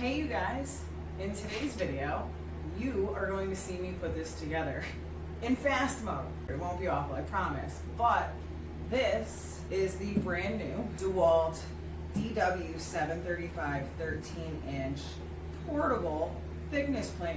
Hey you guys, in today's video, you are going to see me put this together in fast mode. It won't be awful, I promise, but this is the brand new DeWalt DW735 13-inch portable thickness plate.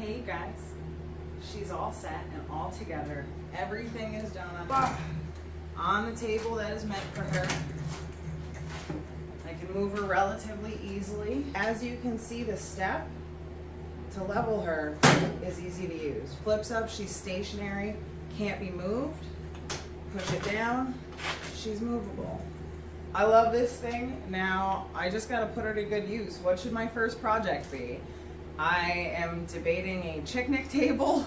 Hey you guys, she's all set and all together. Everything is done on the table that is meant for her. I can move her relatively easily. As you can see, the step to level her is easy to use. Flips up, she's stationary, can't be moved. Push it down, she's movable. I love this thing. Now, I just gotta put her to good use. What should my first project be? I am debating a picnic table,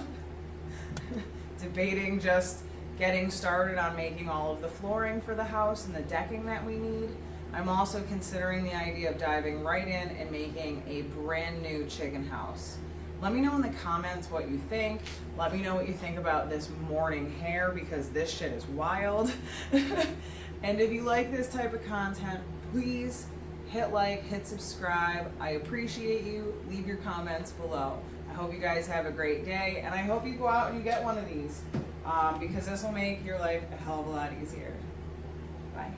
debating just getting started on making all of the flooring for the house and the decking that we need. I'm also considering the idea of diving right in and making a brand new chicken house. Let me know in the comments what you think. Let me know what you think about this morning hair, because this shit is wild. And if you like this type of content, please hit like, hit subscribe. I appreciate you. Leave your comments below. I hope you guys have a great day, and I hope you go out and you get one of these because this will make your life a hell of a lot easier. Bye.